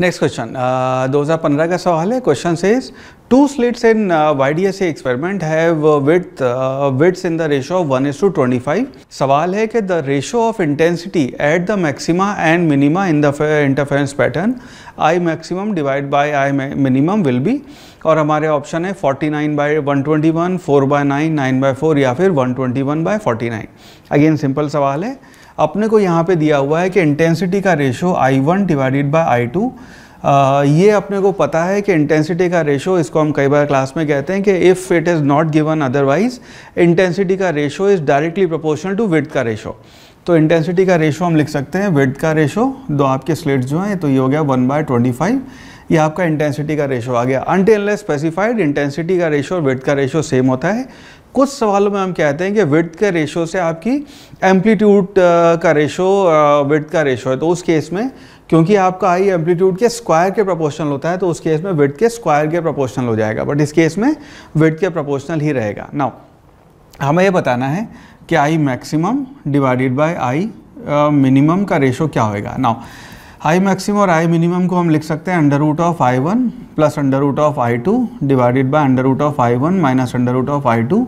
Next question 2015 का सवाल है। Question says two slits in YDSA experiment have widths in the ratio of 1:25। सवाल है कि the ratio of intensity at the maxima and minima in the interference pattern I maximum divide by I minimum will be, और हमारे option है 49/121, 4/9, 9/4 या फिर 121/49। Again simple सवाल है, अपने को यहाँ पे दिया हुआ है कि इंटेंसिटी का रेशो I1/I2। ये अपने को पता है कि इंटेंसिटी का रेशो, इसको हम कई बार क्लास में कहते हैं कि if it is not given otherwise intensity का ratio is directly proportional to width का रेशो। तो इंटेंसिटी का रेशो हम लिख सकते हैं विड्थ का रेशो, दो आपके स्लिट्स जो हैं, तो ये हो गया 1/25। ये आपका इंटेंसिटी का रेशो आ गया। अनटिल अनलेस स्पेसिफाइड इंटेंसिटी का रेशो और विड्थ का रेशो सेम होता है। कुछ सवालों में हम कहते हैं कि विड्थ के रेशो से आपकी एम्पलीट्यूड का रेशो विड्थ का रेशो है, तो उस केस में क्योंकि आपका आई एम्पलीट्यूड के स्क्वायर के प्रोपोर्शनल होता है तो उस केस में विड्थ के स्क्वायर के प्रोपोर्शनल हो जाएगा, बट इस केस में विड्थ के प्रोपोर्शनल ही रहेगा। नाउ हमें ये बताना है कि I maximum divided by I minimum का रेशो क्या होएगा। नाउ आई मैक्सिमम और आई मिनिमम को हम लिख सकते हैं √(I1) plus √(I2) divided by √(I1) minus √(I2)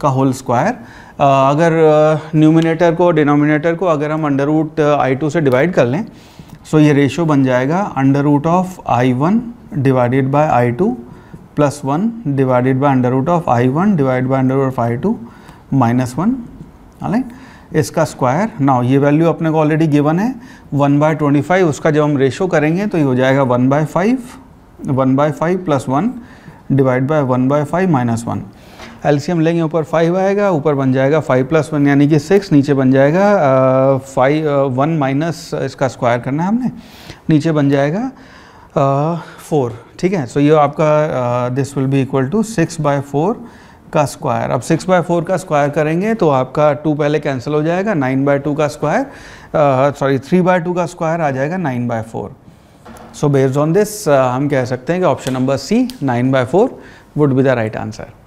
का होल स्क्वायर। अगर न्यूमिनेटर को डिनोमिनेटर को अगर हम √(I2) से डिवाइड कर लें, सो ये रेशियो बन जाएगा √(I1) divided by (I2) plus 1 divided by √(I1) divided by √(I2) minus 1, right, इसका स्क्वायर। नाउ ये वैल्यू अपने को ऑलरेडी गिवन है 1/25, उसका जब हम रेशो करेंगे तो ये हो जाएगा 1/5, 1/5 plus 1 divide by 1/5 minus 1। LCM लेंगे, ऊपर 5 आएगा, ऊपर बन जाएगा 5 + 1 यानी कि 6, नीचे बन जाएगा 1 माइनस, इसका स्क्वायर करना है हमने, नीचे बन जाएगा 4, ठीक है। सो ये आपका this will be equal to 6/4 का स्क्वायर। अब 6/4 का स्क्वायर करेंगे तो आपका 2 पहले कैंसिल हो जाएगा, 9/2 का स्क्वायर, सॉरी 3/2 का स्क्वायर आ जाएगा 9/4। सो बेस्ड ऑन दिस हम कह सकते हैं कि option number C 9/4 would be the right answer.